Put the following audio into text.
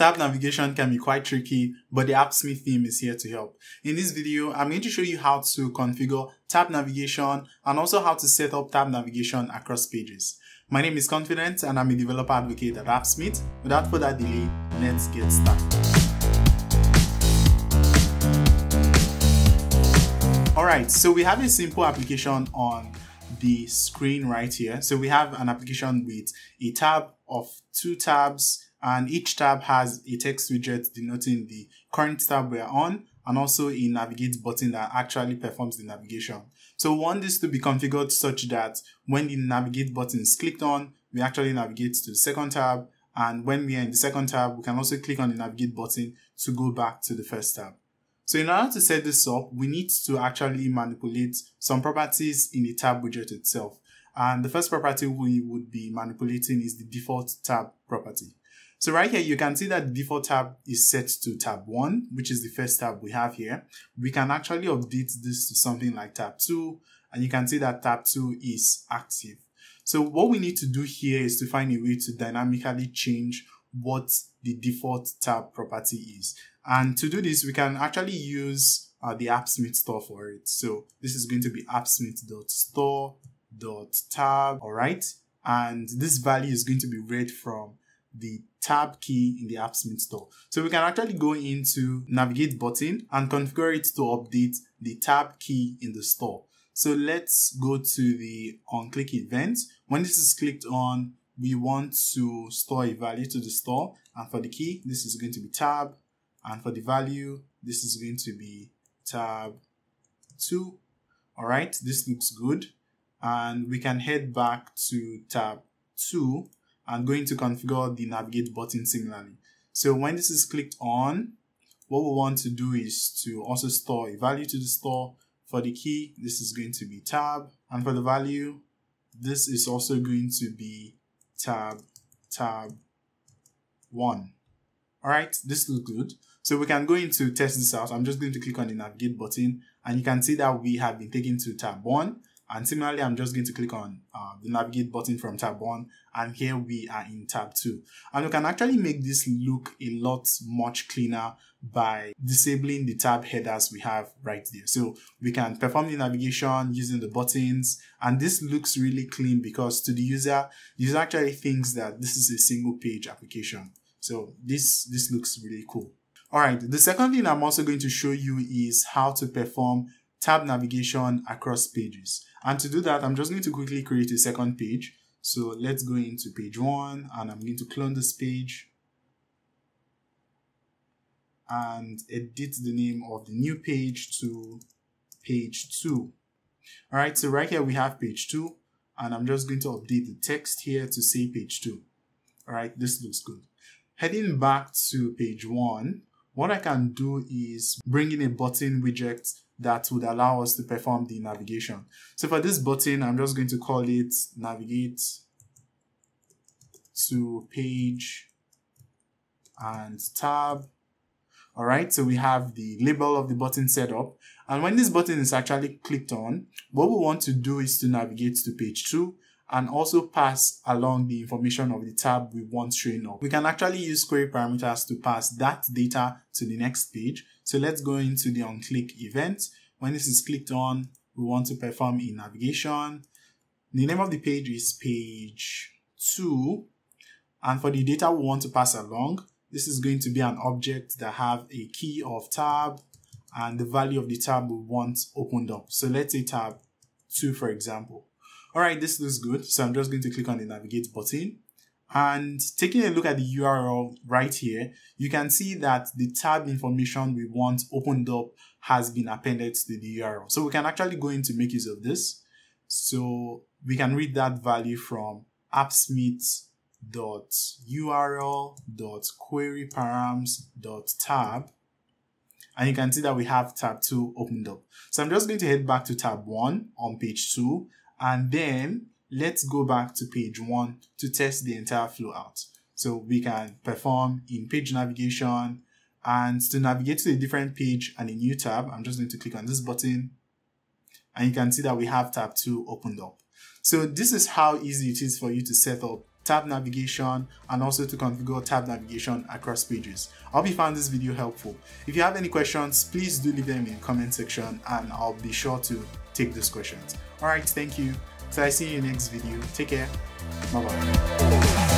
Tab navigation can be quite tricky, but the Appsmith theme is here to help. In this video, I'm going to show you how to configure tab navigation and also how to set up tab navigation across pages. My name is Confidence and I'm a developer advocate at Appsmith. Without further delay, let's get started. Alright, so we have a simple application on the screen right here. So we have an application with a tab of two tabs, and each tab has a text widget denoting the current tab we are on and also a navigate button that actually performs the navigation. So we want this to be configured such that when the navigate button is clicked on, we actually navigate to the second tab, and when we are in the second tab, we can also click on the navigate button to go back to the first tab. So in order to set this up, we need to actually manipulate some properties in the tab widget itself. And the first property we would be manipulating is the default tab property. So right here, you can see that the default tab is set to tab 1, which is the first tab we have here. We can actually update this to something like tab 2, and you can see that tab 2 is active. So what we need to do here is to find a way to dynamically change what the default tab property is. And to do this, we can actually use the Appsmith store for it. So this is going to be appsmith.store.tab, all right? And this value is going to be read from the tab key in the Appsmith store. So we can actually go into navigate button and configure it to update the tab key in the store. So let's go to the on-click event. When this is clicked on, we want to store a value to the store. And for the key, this is going to be tab. And for the value, this is going to be tab 2. All right, this looks good. And we can head back to tab 2. I'm going to configure the navigate button similarly. So when this is clicked on, what we want to do is to also store a value to the store. For the key, this is going to be tab. And for the value, this is also going to be tab 1. All right, this looks good. So we can go into test this out. I'm just going to click on the navigate button, and you can see that we have been taken to tab 1. And similarly, I'm just going to click on the navigate button from tab 1, and here we are in tab 2. And we can actually make this look a lot much cleaner by disabling the tab headers we have right there. So we can perform the navigation using the buttons, and this looks really clean because to the user actually thinks that this is a single page application. So this looks really cool. All right, the second thing I'm also going to show you is how to perform tab navigation across pages. And to do that, I'm just going to quickly create a second page. So let's go into page 1, and I'm going to clone this page and edit the name of the new page to page 2. All right, so right here we have page 2, and I'm just going to update the text here to say page 2. All right, this looks good. Heading back to page 1, what I can do is bring in a button widget that would allow us to perform the navigation. So for this button, I'm just going to call it navigate to page and tab. All right, so we have the label of the button set up. And when this button is actually clicked on, what we want to do is to navigate to page 2 and also pass along the information of the tab we want showing up. We can actually use query parameters to pass that data to the next page. So let's go into the on-click event. When this is clicked on, we want to perform a navigation. The name of the page is page 2. And for the data we want to pass along, this is going to be an object that have a key of tab and the value of the tab we want opened up. So let's say tab 2, for example. All right, this looks good. So I'm just going to click on the navigate button, and taking a look at the URL right here, you can see that the tab information we want opened up has been appended to the URL. So we can actually go in to make use of this. So we can read that value from appsmith.url.queryparams.tab. And you can see that we have tab 2 opened up. So I'm just going to head back to tab 1 on page 2. And then let's go back to page 1 to test the entire flow out. So we can perform in page navigation, and to navigate to a different page and a new tab, I'm just going to click on this button, and you can see that we have tab 2 opened up. So this is how easy it is for you to set up tab navigation, and also to configure tab navigation across pages. I hope you found this video helpful. If you have any questions, please do leave them in the comment section and I'll be sure to take those questions. Alright, thank you. So I see you in the next video. Take care. Bye bye.